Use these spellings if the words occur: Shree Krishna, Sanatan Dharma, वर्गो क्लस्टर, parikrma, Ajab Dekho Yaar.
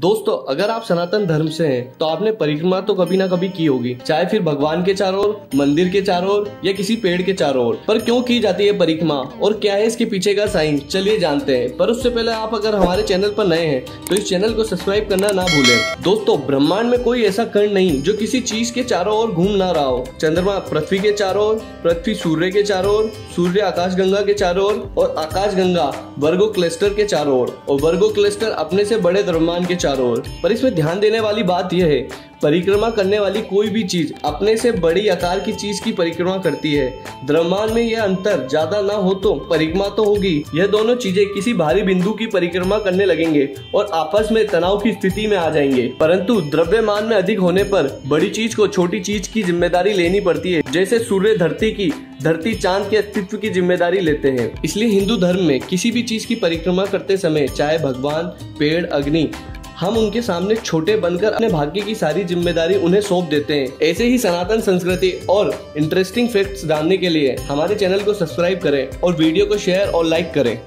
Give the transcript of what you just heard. दोस्तों, अगर आप सनातन धर्म से हैं तो आपने परिक्रमा तो कभी ना कभी की होगी, चाहे फिर भगवान के चारों ओर, मंदिर के चारों ओर या किसी पेड़ के चारों ओर। पर क्यों की जाती है परिक्रमा और क्या है इसके पीछे का साइंस, चलिए जानते हैं। पर उससे पहले आप अगर हमारे चैनल पर नए हैं तो इस चैनल को सब्सक्राइब करना ना भूलें। दोस्तों, ब्रह्मांड में कोई ऐसा कण नहीं जो किसी चीज के चारों ओर घूम ना रहा हो। चंद्रमा पृथ्वी के चारों ओर, पृथ्वी सूर्य के चारों ओर, सूर्य आकाशगंगा के चारों ओर और आकाशगंगा वर्गो क्लस्टर के चारों ओर और वर्गो क्लस्टर अपने से बड़े ब्रह्मांड के चारों ओर। पर इसमें ध्यान देने वाली बात यह है, परिक्रमा करने वाली कोई भी चीज अपने से बड़ी आकार की चीज की परिक्रमा करती है। द्रव्यमान में यह अंतर ज्यादा ना हो तो परिक्रमा तो होगी। यह दोनों चीजें किसी भारी बिंदु की परिक्रमा करने लगेंगे और आपस में तनाव की स्थिति में आ जाएंगे। परंतु द्रव्यमान में अधिक होने पर बड़ी चीज को छोटी चीज की जिम्मेदारी लेनी पड़ती है, जैसे सूर्य धरती की, धरती चांद के अस्तित्व की जिम्मेदारी लेते हैं। इसलिए हिंदू धर्म में किसी भी चीज की परिक्रमा करते समय, चाहे भगवान, पेड़, अग्नि, हम उनके सामने छोटे बनकर अपने भाग्य की सारी जिम्मेदारी उन्हें सौंप देते हैं। ऐसे ही सनातन संस्कृति और इंटरेस्टिंग फैक्ट्स जानने के लिए हमारे चैनल को सब्सक्राइब करें और वीडियो को शेयर और लाइक करें।